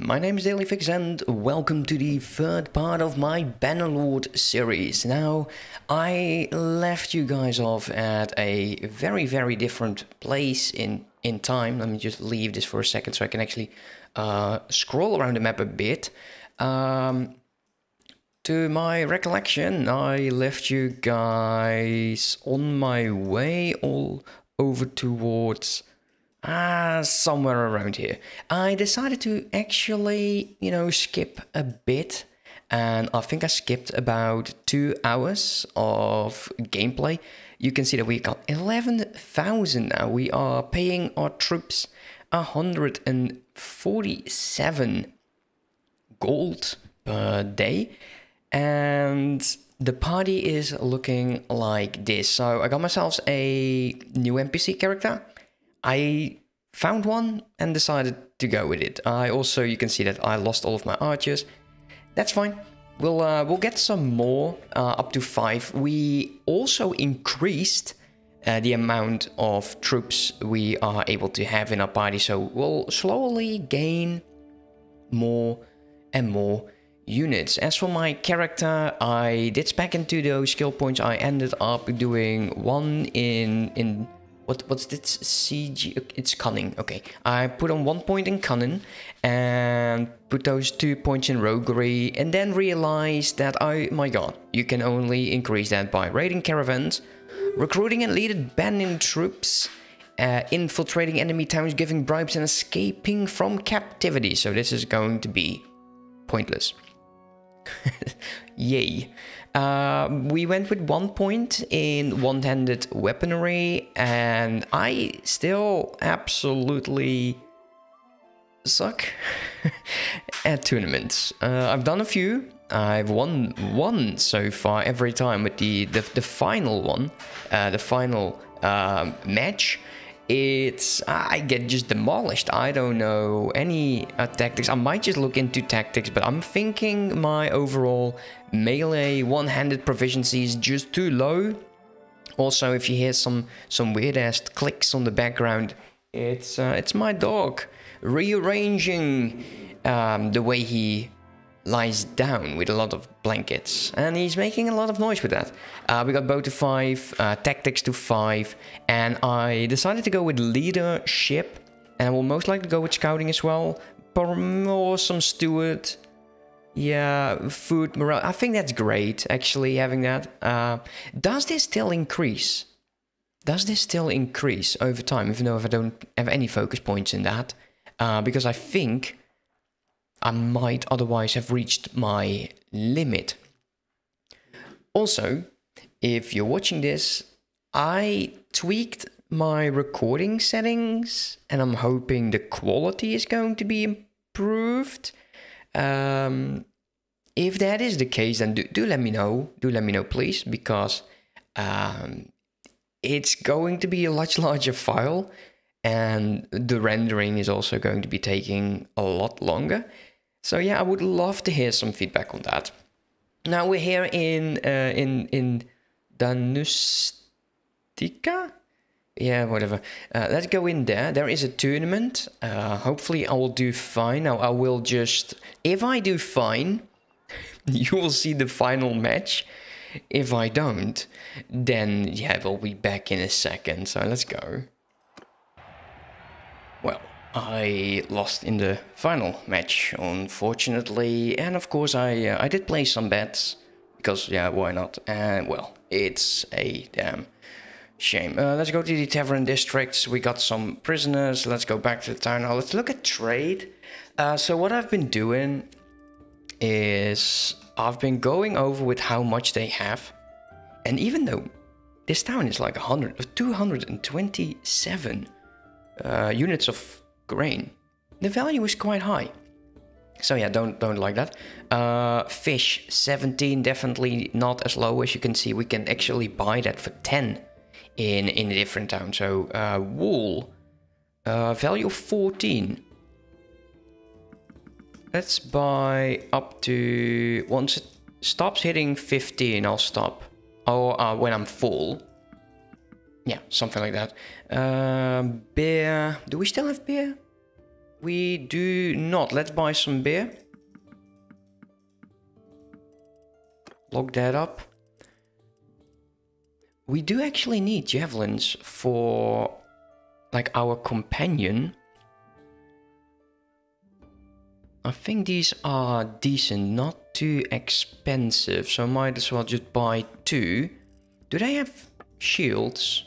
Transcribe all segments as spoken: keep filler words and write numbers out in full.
My name is DailyFix and welcome to the third part of my Bannerlord series. Now, I left you guys off at a very, very different place in, in time. Let me just leave this for a second so I can actually uh, scroll around the map a bit. Um, to my recollection, I left you guys on my way all over towards... Ah, somewhere around here. I decided to actually, you know, skip a bit. And I think I skipped about two hours of gameplay. You can see that we got eleven thousand now. We are paying our troops one hundred forty-seven gold per day. And... the party is looking like this. So I got myself a new N P C character. I found one and decided to go with it. I also, you can see that I lost all of my archers. That's fine. We'll uh, we'll get some more, uh, up to five. We also increased uh, the amount of troops we are able to have in our party. So we'll slowly gain more and more units. As for my character, I did spec into those skill points. I ended up doing one in in what what's this C G? It's cunning. Okay, I put on one point in cunning and put those two points in roguery, and then realized that I, my god, you can only increase that by raiding caravans, recruiting and leading banning troops, uh, infiltrating enemy towns, giving bribes, and escaping from captivity. So this is going to be pointless. Yay. Uh, we went with one point in one-handed weaponry, and I still absolutely suck at tournaments. Uh, I've done a few. I've won one so far every time, but the, the, the final one, uh, the final uh, match, it's, I get just demolished. I don't know any uh, tactics. I might just look into tactics, but I'm thinking my overall melee one-handed proficiency is just too low. Also, if you hear some some weird-ass clicks on the background, it's uh, it's my dog rearranging um, the way he lies down with a lot of blankets, and he's making a lot of noise with that. Uh, we got bow to five, uh, tactics to five, and I decided to go with leadership, and I will most likely go with scouting as well, or some steward, yeah, food, morale. I think that's great, actually, having that. Uh, does this still increase? Does this still increase over time, even though if I don't have any focus points in that? Uh, because I think... I might otherwise have reached my limit. Also, if you're watching this, I tweaked my recording settings, and I'm hoping the quality is going to be improved. Um, if that is the case, then do, do let me know. Do let me know, please, because um, it's going to be a much larger file, and the rendering is also going to be taking a lot longer. So yeah, I would love to hear some feedback on that. Now we're here in uh, in in Danustica, yeah, whatever. Uh, let's go in there. There is a tournament. Uh, hopefully, I will do fine. Now I will just, if I do fine, you will see the final match. If I don't, then yeah, we'll be back in a second. So let's go. Well, I lost in the final match, unfortunately, and of course I uh, I did play some bets, because yeah, why not? And well, it's a damn shame. Uh, let's go to the tavern districts. We got some prisoners. Let's go back to the town hall. Let's look at trade. Uh, so what I've been doing is I've been going over with how much they have, and even though this town is like one hundred or two hundred twenty-seven. Uh, units of grain, the value is quite high. So yeah, don't don't like that. Uh, fish seventeen, definitely not as low. As you can see, we can actually buy that for ten in in a different town. So uh, wool, uh, value fourteen. Let's buy up to, once it stops hitting fifteen, I'll stop. Or uh, when I'm full. Yeah, something like that. Uh, beer. Do we still have beer? We do not. Let's buy some beer. Lock that up. We do actually need javelins for like our companion. I think these are decent, not too expensive, so might as well just buy two. Do they have shields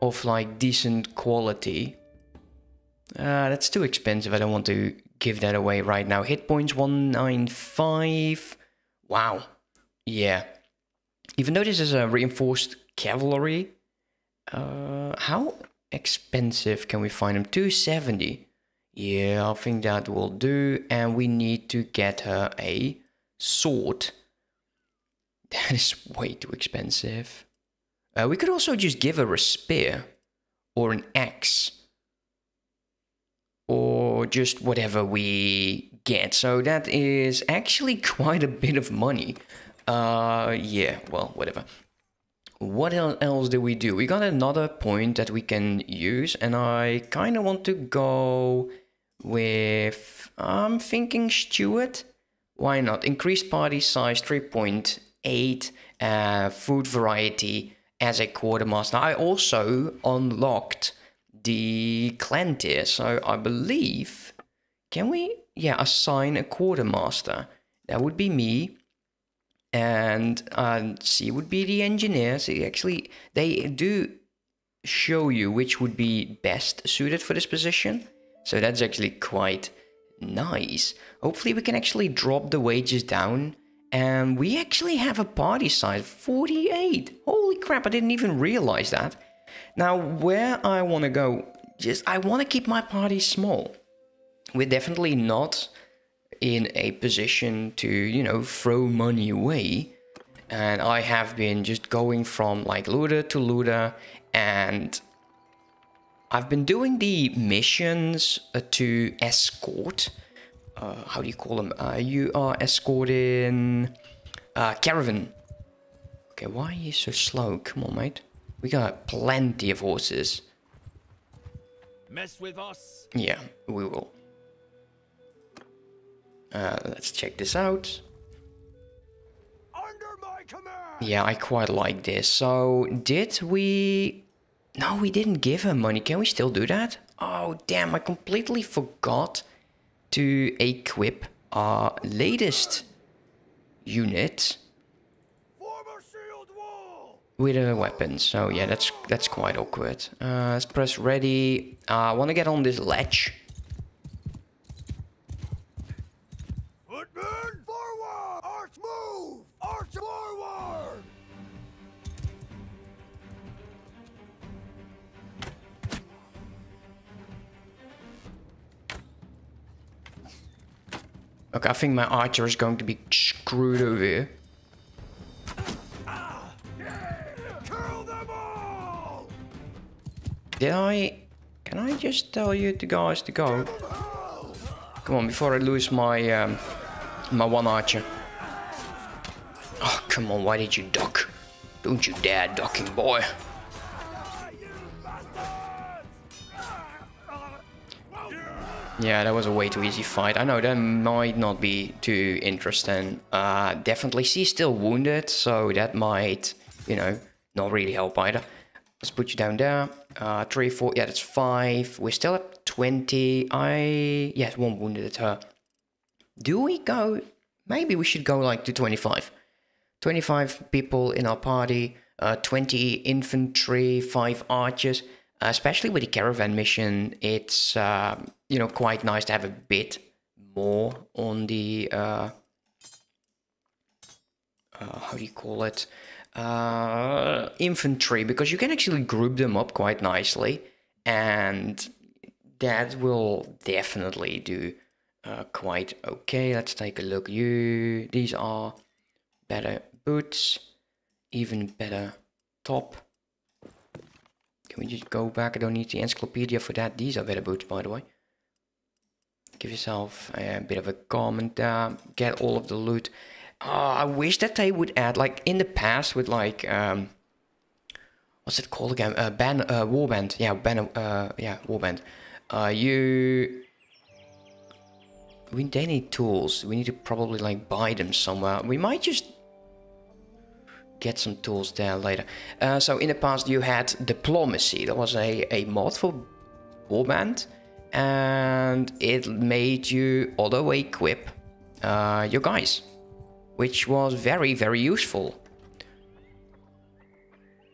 of like decent quality? Uh, that's too expensive, I don't want to give that away right now. Hit points one ninety-five. Wow. Yeah. Even though this is a reinforced cavalry, uh, how expensive can we find them? two seventy. Yeah, I think that will do. And we need to get her a sword. That is way too expensive. Uh, we could also just give her a spear or an axe. Or just whatever we get. So that is actually quite a bit of money. Uh, yeah, well, whatever. What else do we do? We got another point that we can use. And I kind of want to go with... I'm thinking Steward. Why not? Increased party size, three point eight. Uh, food variety as a quartermaster. I also unlocked... the clan tier, so I believe, can we, yeah, assign a quartermaster? That would be me, and uh, C would be the engineer. So actually, they do show you which would be best suited for this position, so that's actually quite nice. Hopefully we can actually drop the wages down, and we actually have a party size forty-eight. Holy crap, I didn't even realize that. Now, where I want to go, just I want to keep my party small. We're definitely not in a position to, you know, throw money away. And I have been just going from, like, looter to looter. And I've been doing the missions uh, to escort. Uh, how do you call them? Uh, you are escorting uh, caravan. Okay, why are you so slow? Come on, mate. We got plenty of horses. Mess with us. Yeah, we will. Uh, let's check this out. Under my command. Yeah, I quite like this. So, did we... No, we didn't give her money. Can we still do that? Oh, damn, I completely forgot to equip our latest unit with a weapon, so yeah, that's that's quite awkward. Uh, let's press ready. Uh, I want to get on this ledge. Footman forward! Arch move! Arch forward! Okay, I think my archer is going to be screwed over here. Did I... Can I just tell you the guys to go? Come on, before I lose my... Um, my one archer. Oh, come on, why did you duck? Don't you dare ducking, boy. Yeah, that was a way too easy fight. I know, that might not be too interesting. Uh, definitely, she's still wounded, so that might, you know, not really help either. Let's put you down there. Uh, three, four, yeah, that's five. We're still at twenty. I... Yes, one wounded at her. Do we go... Maybe we should go, like, to twenty-five. twenty-five people in our party. Uh, twenty infantry, five archers. Uh, especially with the caravan mission, it's, uh, you know, quite nice to have a bit more on the... Uh, uh, how do you call it? Uh, infantry, because you can actually group them up quite nicely, and that will definitely do uh, quite okay. Let's take a look. You, these are better boots, even better top. Can we just go back? I don't need the encyclopedia for that. These are better boots, by the way. Give yourself a bit of a comment there. Get all of the loot. Oh, I wish that they would add, like, in the past with, like, um, what's it called again? Uh, ban, uh, Warband. Yeah, ban, uh, yeah, Warband. Uh, you We they need tools. We need to probably like buy them somewhere. We might just get some tools there later. Uh, so in the past you had diplomacy. That was a, a mod for Warband. And it made you auto equip uh, your guys, which was very, very useful.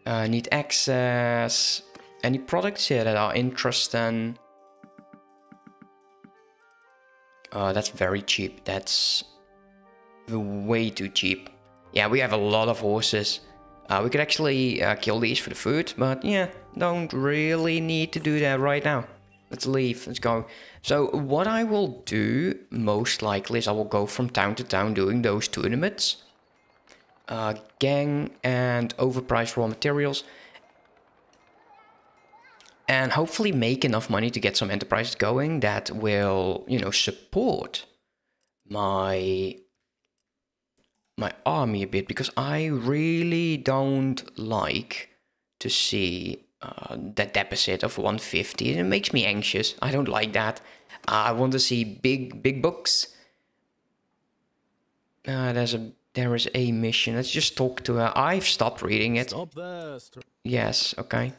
Uh, need access. Any products here that are interesting? Uh, that's very cheap. That's way too cheap. Yeah, we have a lot of horses. Uh, we could actually uh, kill these for the food, but yeah, don't really need to do that right now. Let's leave, let's go. So what I will do most likely is I will go from town to town doing those tournaments. Uh, gang and overpriced raw materials. And hopefully make enough money to get some enterprises going that will, you know, support my, my army a bit. Because I really don't like to see uh, that deficit of one fifty. And it makes me anxious. I don't like that. I want to see big, big books. Uh, there's a... There is a mission. Let's just talk to her. I've stopped reading it. Stop there. Yes, okay.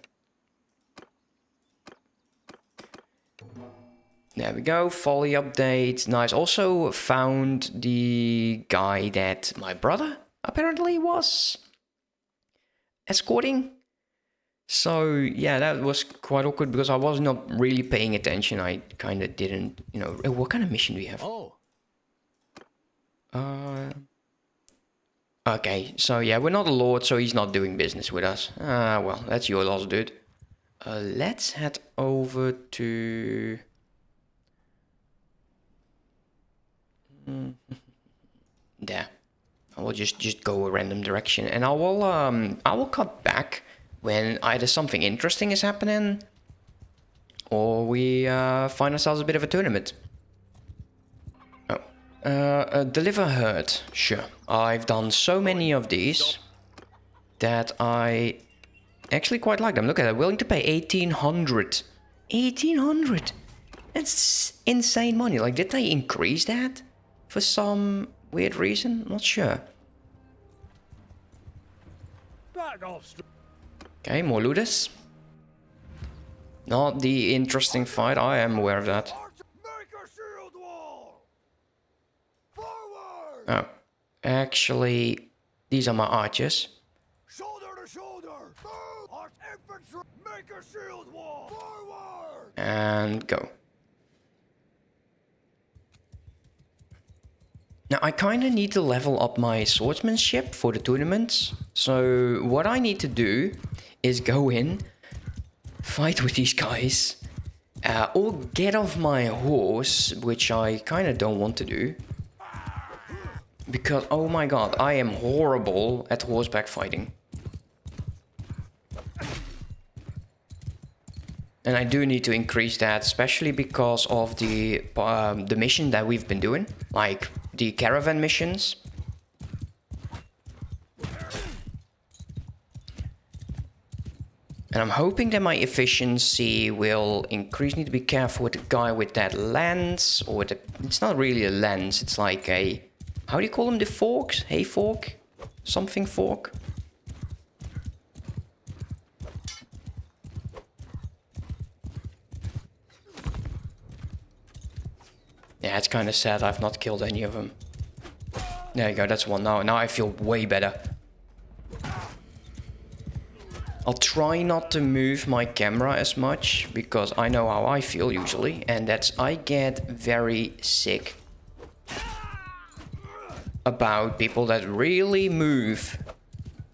There we go. Folly update. Nice. Also found the guy that my brother apparently was escorting. So, yeah, that was quite awkward because I was not really paying attention. I kind of didn't, you know... What kind of mission do we have? Oh. Uh... Okay, so yeah, we're not a lord, so he's not doing business with us. Ah, uh, well, that's your loss, dude. Uh, let's head over to... There. I will just, just go a random direction, and I will, um, I will cut back when either something interesting is happening, or we uh, find ourselves a bit of a tournament. Uh, uh, deliver herd, sure. I've done so many of these that I actually quite like them. Look at that, willing to pay eighteen hundred. eighteen hundred! That's insane money. Like, did they increase that for some weird reason? Not sure. Okay, more looters. Not the interesting fight, I am aware of that. Oh, actually, these are my archers. Shoulder to shoulder, Arch infantry, make a shield wall. Forward. And go. Now, I kind of need to level up my swordsmanship for the tournaments. So, what I need to do is go in, fight with these guys, uh, or get off my horse, which I kind of don't want to do. Because, oh my god, I am horrible at horseback fighting. And I do need to increase that, especially because of the, um, the mission that we've been doing. Like, the caravan missions. And I'm hoping that my efficiency will increase. Need to be careful with the guy with that lens. Or the, it's not really a lens, it's like a... How do you call them? The forks? Hay fork? Something fork? Yeah, it's kind of sad I've not killed any of them. There you go, that's one. Now, now I feel way better. I'll try not to move my camera as much, because I know how I feel usually. And that's, I get very sick about people that really move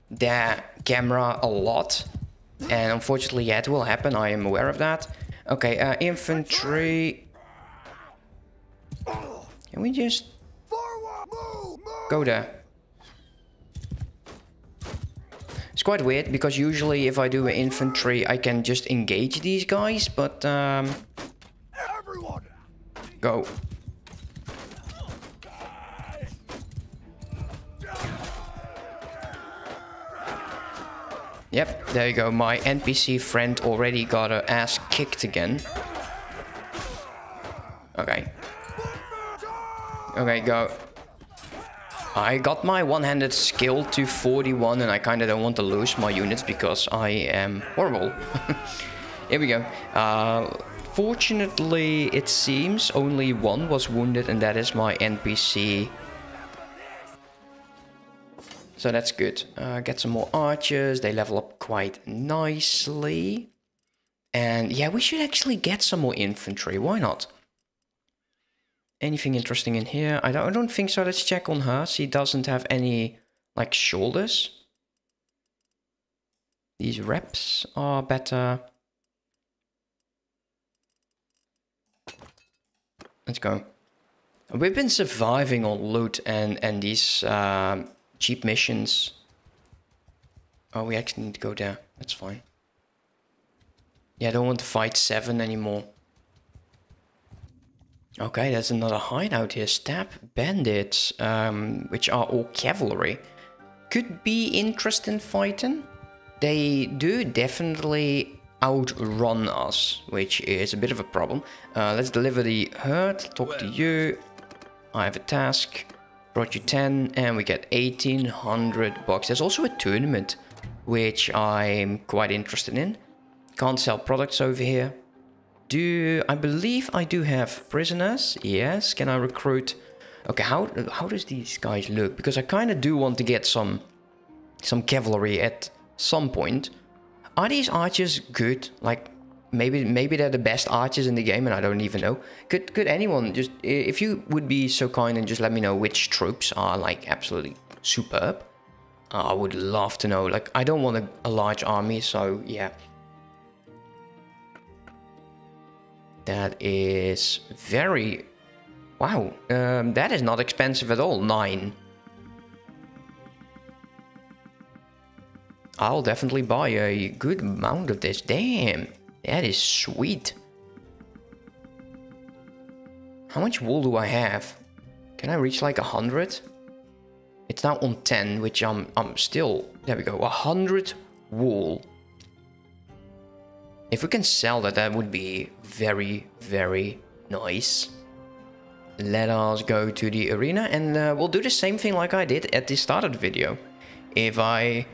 their camera a lot, and unfortunately, yeah, it will happen. I am aware of that. Okay, uh, infantry. Can we just go there? It's quite weird because usually, if I do an infantry, I can just engage these guys, but um, go. Yep, there you go. My N P C friend already got her ass kicked again. Okay. Okay, go. I got my one-handed skill to forty-one, and I kind of don't want to lose my units because I am horrible. Here we go. Uh, fortunately, it seems only one was wounded, and that is my N P C. So that's good. Uh, get some more archers. They level up quite nicely. And yeah, we should actually get some more infantry. Why not? Anything interesting in here? I don't, I don't think so. Let's check on her. She doesn't have any, like, shoulders. These reps are better. Let's go. We've been surviving on loot and, and these um, cheap missions. Oh, we actually need to go there. That's fine. Yeah, I don't want to fight seven anymore. Okay, there's another hideout here. Stab bandits, um, which are all cavalry. Could be interesting fighting. They do definitely outrun us, which is a bit of a problem. Uh, let's deliver the herd. Talk to you. I have a task. Brought you ten, and we get eighteen hundred bucks. There's also a tournament, which I'm quite interested in. Can't sell products over here. Do I believe I do have prisoners? Yes. Can I recruit? Okay, how how does these guys look? Because I kind of do want to get some some cavalry at some point. Are these archers good? Like maybe maybe they're the best archers in the game, and I don't even know. Could could anyone just, if you would be so kind and just let me know which troops are like absolutely superb? I would love to know. Like I don't want a, a large army, so yeah. That is very... Wow, um, that is not expensive at all, nine. I'll definitely buy a good amount of this. Damn, that is sweet. How much wool do I have? Can I reach like a hundred? It's now on ten, which I'm, I'm still... There we go, a hundred wool. If we can sell that, that would be very, very nice. Let us go to the arena and uh, we'll do the same thing like I did at the start of the video. If I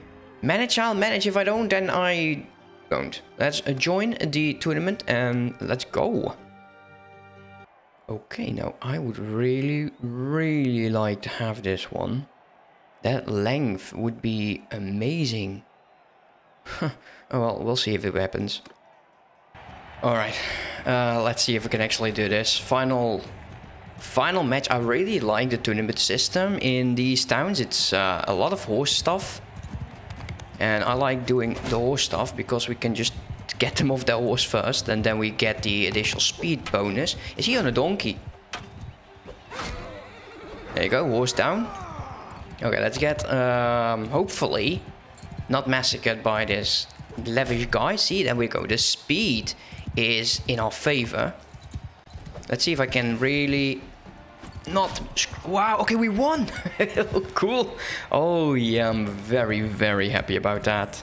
manage, I'll manage. If I don't, then I don't. Let's uh, join the tournament and let's go. Okay, now I would really, really like to have this one. That length would be amazing. Huh. Oh, well, we'll see if it happens. Alright, uh, let's see if we can actually do this. Final final match. I really like the tournament system in these towns. It's uh, a lot of horse stuff. And I like doing the horse stuff because we can just get them off their horse first. And then we get the additional speed bonus. Is he on a donkey? There you go, horse down. Okay, let's get, um, hopefully, not massacred by this lavish guy. See, there we go. The speed is in our favor. Let's see if I can really not... Wow, okay, we won. Cool. Oh, yeah, I'm very, very happy about that.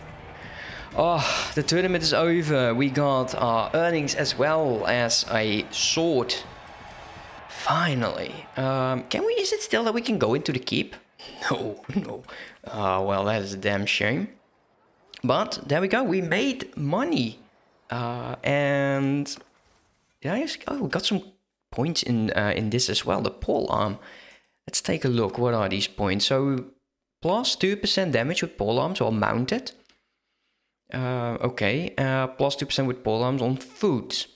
Oh, the tournament is over. We got our earnings as well as a sword. Finally. Um, can we... Is it still that we can go into the keep? No, no. Uh, well, that is a damn shame. But there we go, we made money. Uh, and yeah, I oh, we got some points in uh, in this as well, the pole arm. Let's take a look, what are these points? So, plus two percent damage with pole arms while mounted. Uh, okay, uh, plus two percent with pole arms on foot.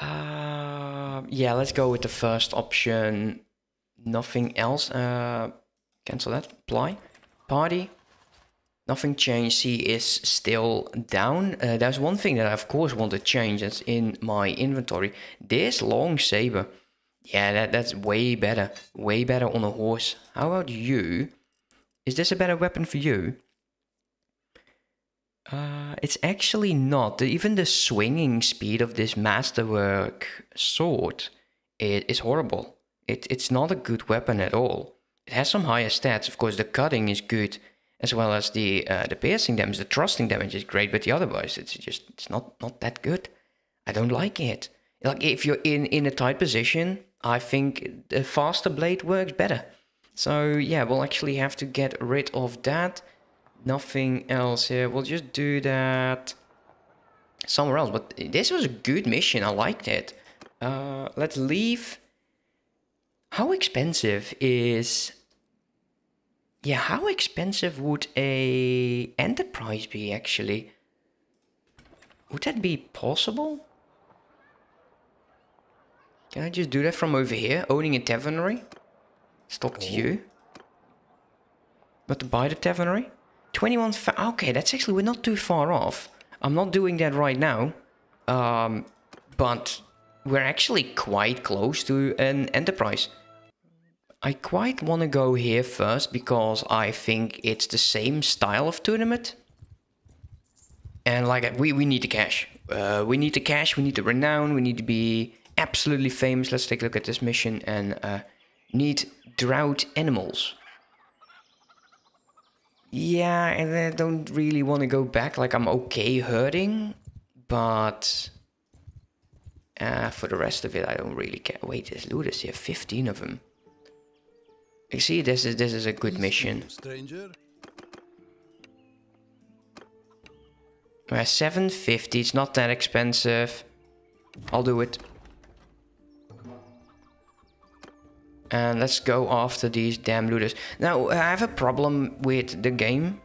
Uh, yeah, let's go with the first option. Nothing else. Uh, cancel that, apply. Party. Nothing changed. She is still down. Uh, there's one thing that I of course want to change. That's in my inventory. This long saber. Yeah, that, that's way better. Way better on a horse. How about you? Is this a better weapon for you? Uh, it's actually not. Even the swinging speed of this masterwork sword is horrible. It, it's not a good weapon at all. It has some higher stats. Of course, the cutting is good, as well as the uh, the piercing damage. The thrusting damage is great, but the otherwise, it's just it's not not that good. I don't like it. Like if you're in in a tight position, I think the faster blade works better. So yeah, we'll actually have to get rid of that. Nothing else here. We'll just do that somewhere else. But this was a good mission. I liked it. Uh, let's leave. How expensive is... Yeah, how expensive would a enterprise be, actually? Would that be possible? Can I just do that from over here? Owning a tavernry? Let's talk to you. But to buy the tavernry? twenty-one... Okay, that's actually... We're not too far off. I'm not doing that right now. Um, but... We're actually quite close to an enterprise. I quite want to go here first because I think it's the same style of tournament. And like we we need the cash. Uh, we need the cash. We need the renown. We need to be absolutely famous. Let's take a look at this mission and uh, need drought animals. Yeah, and I don't really want to go back. Like I'm okay herding, but. Uh, for the rest of it, I don't really care. Wait, there's looters here, fifteen of them. You see, this is this is a good mission. We're seven fifty. It's not that expensive. I'll do it. And let's go after these damn looters. Now, I have a problem with the game.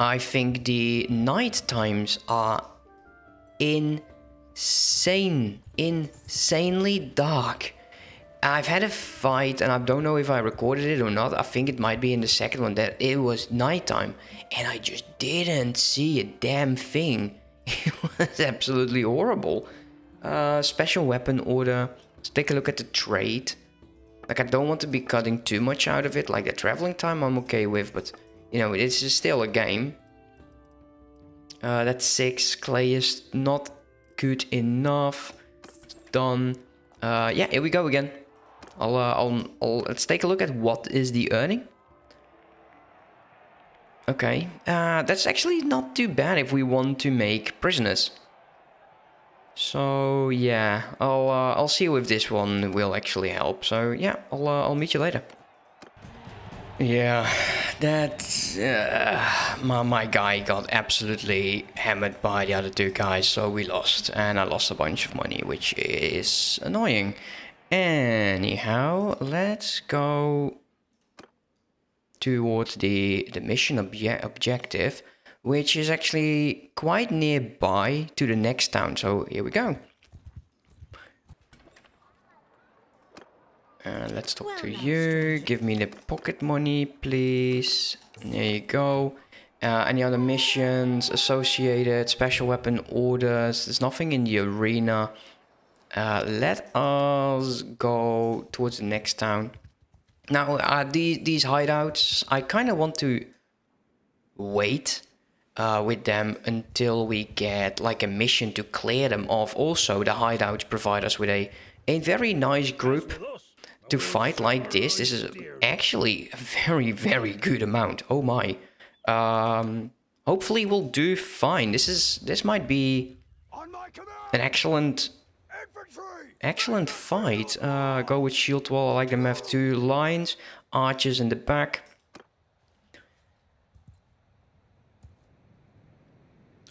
I think the night times are in. Insane, insanely dark. I've had a fight, and I don't know if I recorded it or not. I think it might be in the second one that it was nighttime, and I just didn't see a damn thing. It was absolutely horrible. Uh, special weapon order. Let's take a look at the trade. Like I don't want to be cutting too much out of it. Like the traveling time, I'm okay with, but you know, it's just still a game. Uh, that's six. Clay is not. Good enough. Done. Uh, yeah, here we go again. I'll, uh, I'll, I'll, let's take a look at what is the earning. Okay. Uh, that's actually not too bad if we want to make prisoners. So, yeah. I'll, uh, I'll see if this one will actually help. So, yeah. I'll, uh, I'll meet you later. Yeah. That uh, my, my guy got absolutely hammered by the other two guys, so we lost, and I lost a bunch of money, which is annoying. Anyhow, let's go towards the, the mission obje objective, which is actually quite nearby to the next town, so here we go. Uh, let's talk to you. Give me the pocket money, please. There you go. Uh, any other missions associated? Special weapon orders. There's nothing in the arena. Uh, let us go towards the next town. Now, uh, these, these hideouts, I kind of want to wait uh, with them until we get like a mission to clear them off. Also, the hideouts provide us with a, a very nice group. To fight like this, this is actually a very, very good amount. Oh my. Um, hopefully we'll do fine. This is, this might be an excellent, excellent fight. Uh, go with shield wall. I like them have two lines, archers in the back.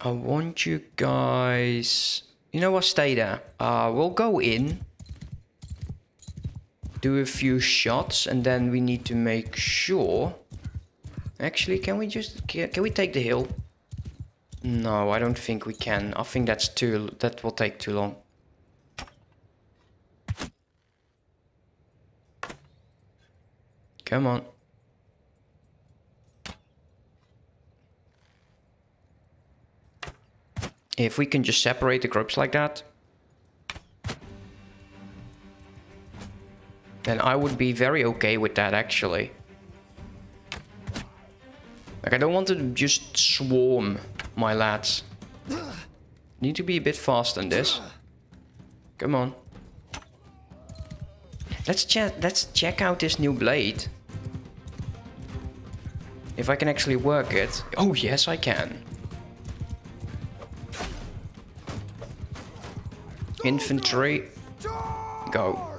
I want you guys, you know what, stay there. Uh, we'll go in. Do a few shots and then we need to make sure. Actually, can we just can we take the hill? No, I don't think we can. I think that's too that will take too long. Come on. If we can just separate the groups like that. Then I would be very okay with that, actually. Like, I don't want to just swarm my lads. Need to be a bit fast on this. Come on. Let's, che let's check out this new blade. If I can actually work it. Oh, yes, I can. Infantry. Go.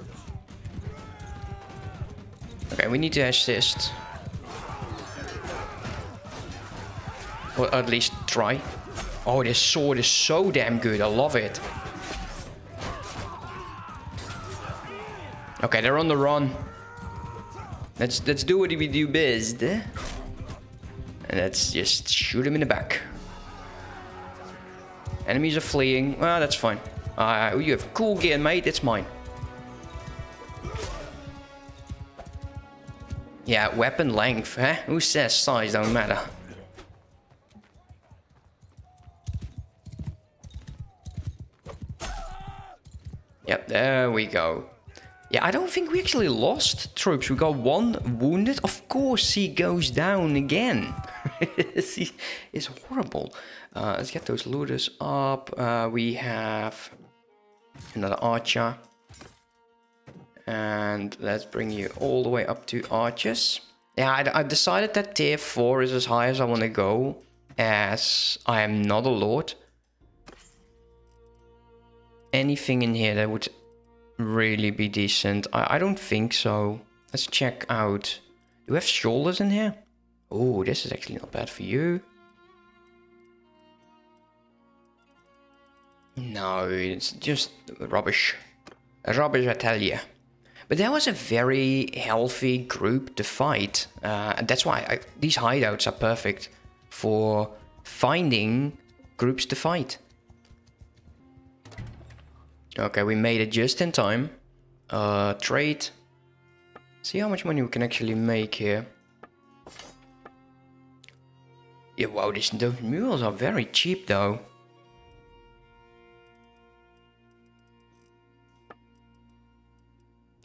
Okay, we need to assist. Or at least try. Oh, this sword is so damn good. I love it. Okay, they're on the run. Let's let's do what we do best. And let's just shoot him in the back. Enemies are fleeing. Well, that's fine. Uh, you have cool gear, mate. It's mine. Yeah, weapon length, huh? Who says size don't matter? Yep, there we go. Yeah, I don't think we actually lost troops. We got one wounded. Of course he goes down again. It's horrible. Uh, let's get those looters up. Uh, we have another archer. And let's bring you all the way up to archers. Yeah, I, I decided that tier four is as high as I want to go, as I am not a lord. Anything in here that would really be decent? I, I don't think so. Let's check out. Do we have shoulders in here? Oh, this is actually not bad for you. No, it's just rubbish. Rubbish, I tell you. But that was a very healthy group to fight. Uh, and that's why I, these hideouts are perfect for finding groups to fight. Okay, we made it just in time. Uh, trade. See how much money we can actually make here. Yeah, wow, these, those mules are very cheap though.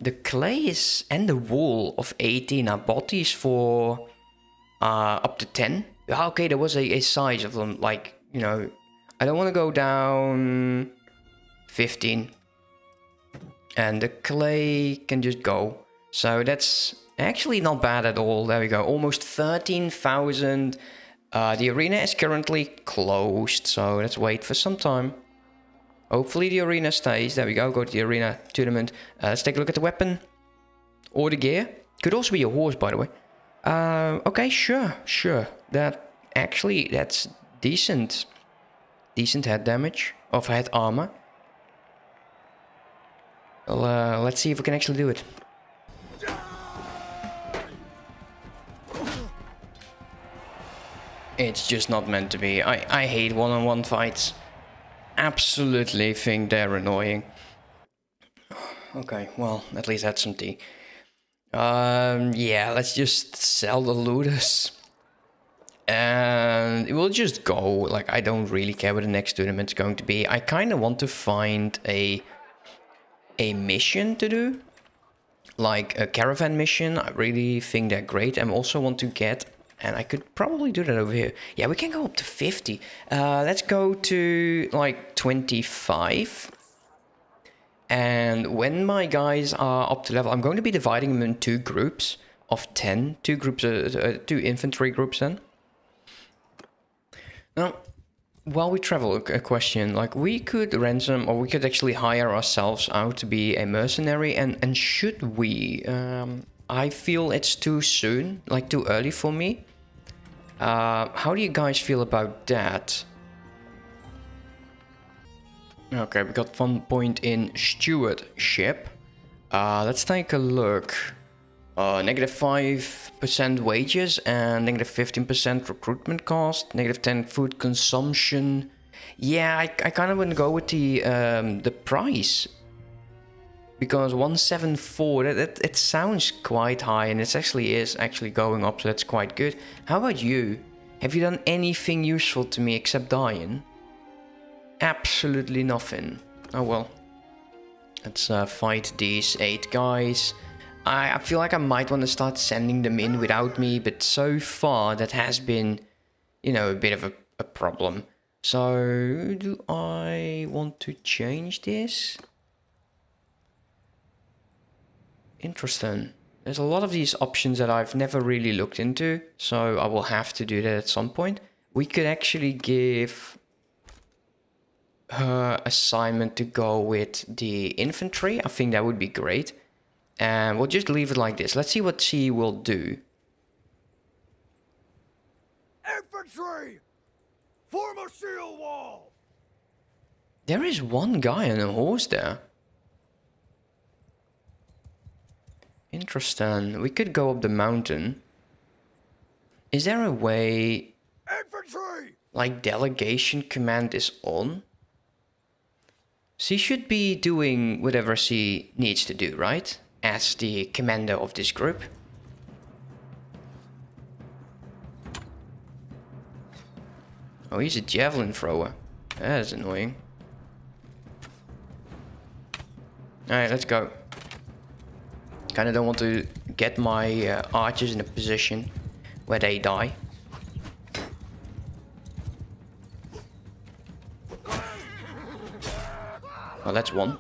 The clay is, and the wool of eighteen. I bought these for uh, up to ten. Okay, there was a, a size of them, like, you know, I don't want to go down fifteen. And the clay can just go. So that's actually not bad at all. There we go, almost thirteen thousand. Uh, the arena is currently closed, so let's wait for some time. Hopefully the arena stays. There we go. Go to the arena tournament. Uh, let's take a look at the weapon. Or the gear. Could also be a horse, by the way. Uh, okay, sure. Sure. That actually, that's decent. Decent head damage. Of head armor. Well, uh, let's see if we can actually do it. It's just not meant to be. I, I hate one-on-one fights. Absolutely think they're annoying. Okay, well, at least that's some tea. Um, yeah, let's just sell the looters. And we'll just go. Like, I don't really care what the next tournament's going to be. I kind of want to find a, a mission to do. Like a caravan mission. I really think they're great. I also want to get... And I could probably do that over here. Yeah, we can go up to fifty. Uh, let's go to like twenty-five. And when my guys are up to level, I'm going to be dividing them in two groups of ten. Two groups, uh, uh, two infantry groups then. Now, while we travel, a question. Like, we could ransom, or we could actually hire ourselves out to be a mercenary. And, and should we... Um, I feel it's too soon, like too early for me. Uh, how do you guys feel about that? Okay, we got one point in stewardship. Uh, let's take a look. Uh, negative five percent wages and negative fifteen percent recruitment cost. Negative ten food consumption. Yeah, I, I kind of want to go with the, um, the price. Because one seven four, that, that it sounds quite high, and it actually is actually going up, so that's quite good. How about you? Have you done anything useful to me except dying? Absolutely nothing. Oh well. Let's uh, fight these eight guys. I, I feel like I might want to start sending them in without me, but so far that has been, you know, a bit of a, a problem. So, do I want to change this? Interesting. There's a lot of these options that I've never really looked into, so I will have to do that at some point. We could actually give her assignment to go with the infantry. I think that would be great. And we'll just leave it like this. Let's see what she will do. Infantry! Form a shield wall! There is one guy on a horse there. Interesting. We could go up the mountain. Is there a way... Infantry! Like delegation command is on? She should be doing whatever she needs to do, right? As the commander of this group. Oh, he's a javelin thrower. That is annoying. Alright, let's go. Kinda don't want to get my uh, archers in a position where they die. Well, that's one.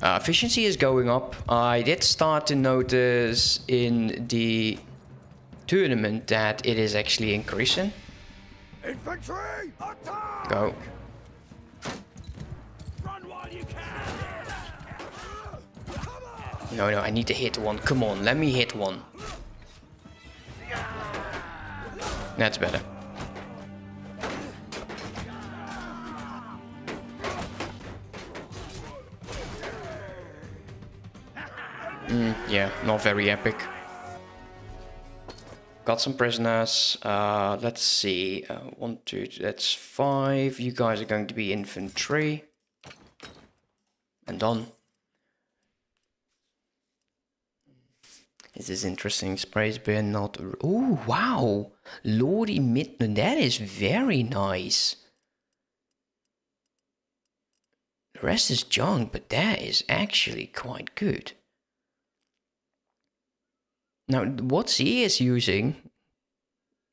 Uh, efficiency is going up. I did start to notice in the tournament that it is actually increasing. Infantry, attack! Go. Run while you can. No, no, I need to hit one. Come on, let me hit one. That's better. Mm, yeah, not very epic. Got some prisoners. Uh, let's see. Uh, one, two, that's five. You guys are going to be infantry. And done. This is interesting. Sprays bear not... Oh, wow. Lordy Midman. That is very nice. The rest is junk, but that is actually quite good. Now, what she is using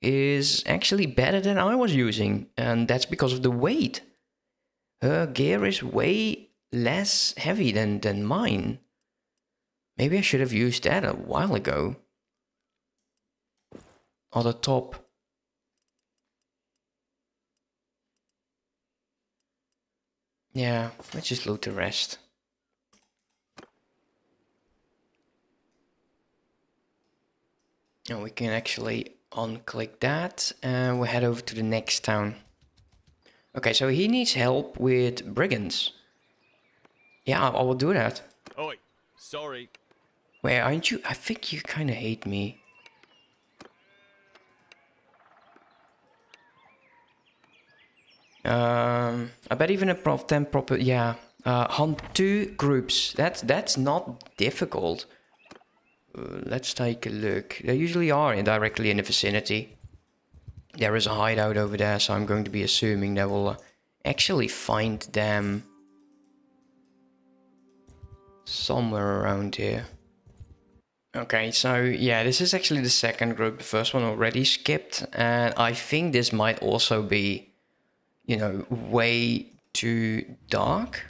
is actually better than I was using, and that's because of the weight. Her gear is way less heavy than, than mine. Maybe I should have used that a while ago. On the top. Yeah, let's just loot the rest. And we can actually unclick that and we'll head over to the next town. Okay, so he needs help with brigands. Yeah, I, I will do that. Oi, sorry. Wait, aren't you? I think you kind of hate me. Um, I bet even a prop ten proper. Yeah, uh, hunt two groups. That's that's not difficult. Uh, let's take a look. They usually are indirectly in the vicinity. There is a hideout over there, so I'm going to be assuming they will uh, actually find them somewhere around here. Okay, so yeah, this is actually the second group. The first one already skipped, and I think this might also be, you know, way too dark.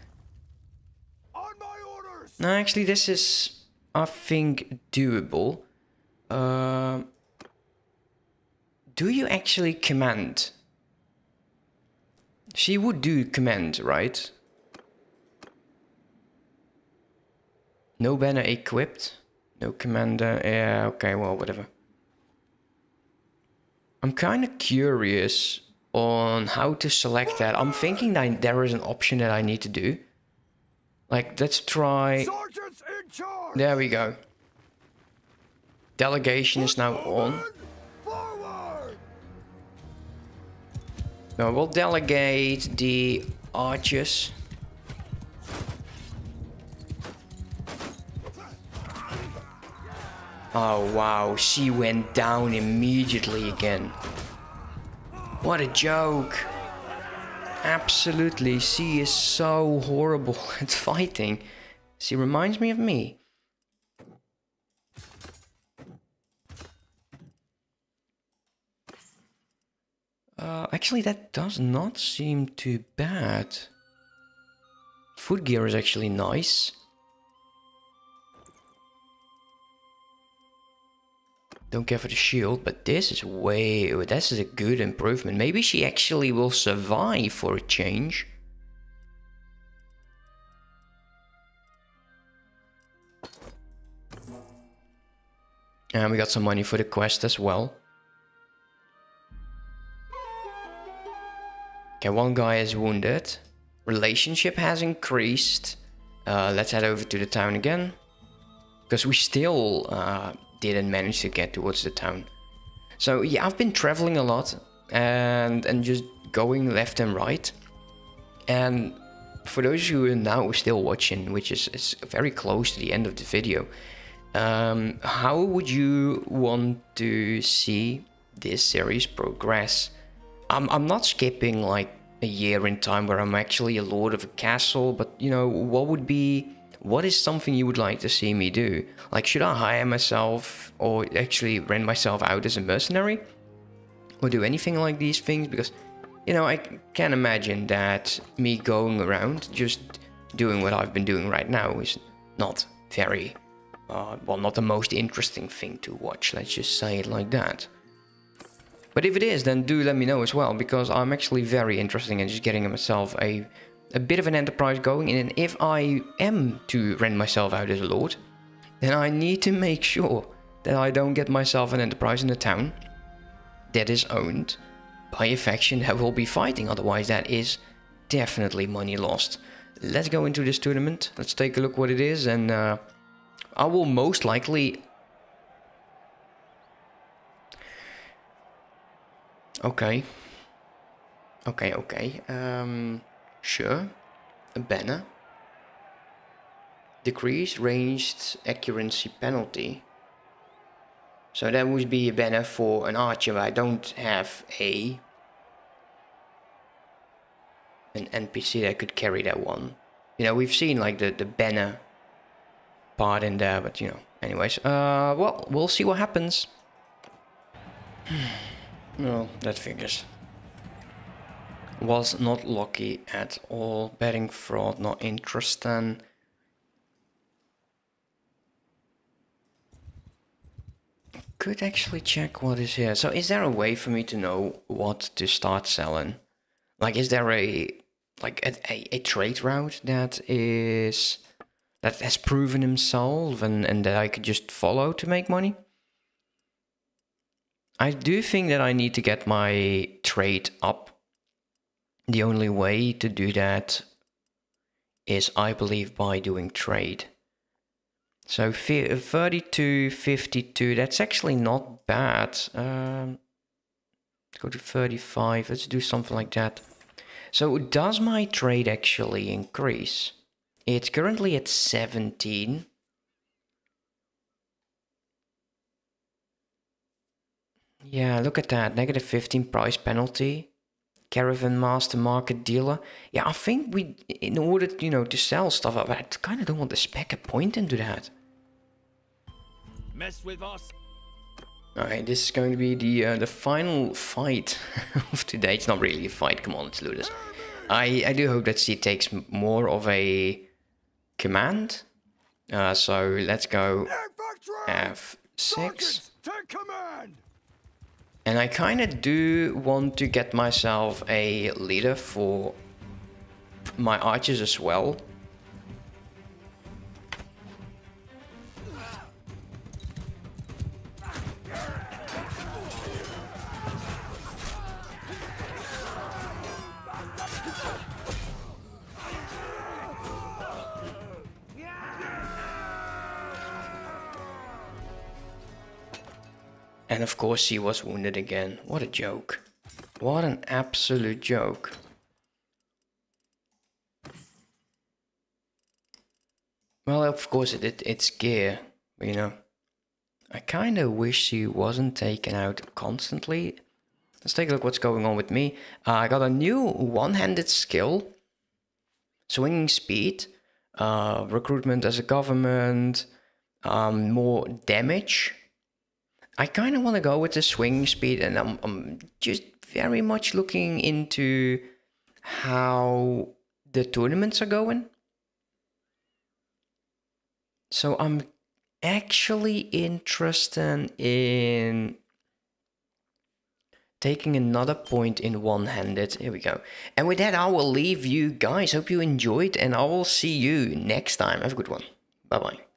On my orders. No, actually, this is... I think doable. Uh, do you actually command? She would do command, right? No banner equipped. No commander. Yeah, okay, well, whatever. I'm kind of curious on how to select that. I'm thinking that there is an option that I need to do. Like, let's try... Sergeants in charge. There we go. Delegation is now on. No, we'll delegate the archers. Oh, wow. She went down immediately again. What a joke. Absolutely, she is so horrible at fighting. She reminds me of me. Uh, actually, that does not seem too bad. Foot gear is actually nice. Don't care for the shield, but this is way... This is a good improvement. Maybe she actually will survive for a change. And we got some money for the quest as well. Okay, one guy is wounded. Relationship has increased. Uh, let's head over to the town again. Because we still uh, didn't manage to get towards the town. So yeah, I've been traveling a lot. And, and just going left and right. And for those who are now still watching, which is, is very close to the end of the video. Um, how would you want to see this series progress? I'm, I'm not skipping like a year in time where I'm actually a lord of a castle, but you know, what would be, what is something you would like to see me do? Like, should I hire myself or actually rent myself out as a mercenary? Or do anything like these things? Because, you know, I can imagine that me going around just doing what I've been doing right now is not very... Uh, well, not the most interesting thing to watch, let's just say it like that. But if it is, then do let me know as well, because I'm actually very interested in just getting myself a, a bit of an enterprise going. And if I am to rent myself out as a lord, then I need to make sure that I don't get myself an enterprise in a town that is owned by a faction that will be fighting. Otherwise, that is definitely money lost. Let's go into this tournament. Let's take a look what it is, and... Uh, I will most likely... Okay. Okay, okay. Um, sure. A banner. Decreased ranged accuracy penalty. So that would be a banner for an archer. I don't have a... an N P C that could carry that one. You know, we've seen like the, the banner... part in there, but you know, anyways, uh, well, we'll see what happens. Well, that figures. Was not lucky at all. Betting fraud, not interesting. Could actually check what is here. So is there a way for me to know what to start selling? Like, is there a, like a, a, a trade route that is... that has proven himself and, and that I could just follow to make money? I do think that I need to get my trade up. The only way to do that is, I believe, by doing trade. So thirty-two, fifty-two, that's actually not bad. Um, let's go to thirty-five, let's do something like that. So does my trade actually increase? It's currently at seventeen. Yeah, look at that. Negative fifteen price penalty. Caravan master, market dealer. Yeah, I think we, in order, you know, to sell stuff, I kind of don't want to spec a point into that. Mess with us. All right, this is going to be the uh, the final fight of today. It's not really a fight. Come on, let's do this. I, I do hope that she takes more of a command. Uh, so let's go F six. And I kind of do want to get myself a leader for my archers as well. And of course he was wounded again. What a joke. What an absolute joke. Well, of course it, it it's gear, you know. I kind of wish he wasn't taken out constantly. Let's take a look what's going on with me. Uh, I got a new one-handed skill. Swinging speed. Uh, recruitment as a government. Um, more damage. I kind of want to go with the swinging speed, and I'm, I'm just very much looking into how the tournaments are going. So I'm actually interested in taking another point in one-handed. Here we go. And with that, I will leave you guys. Hope you enjoyed, and I will see you next time. Have a good one. Bye-bye.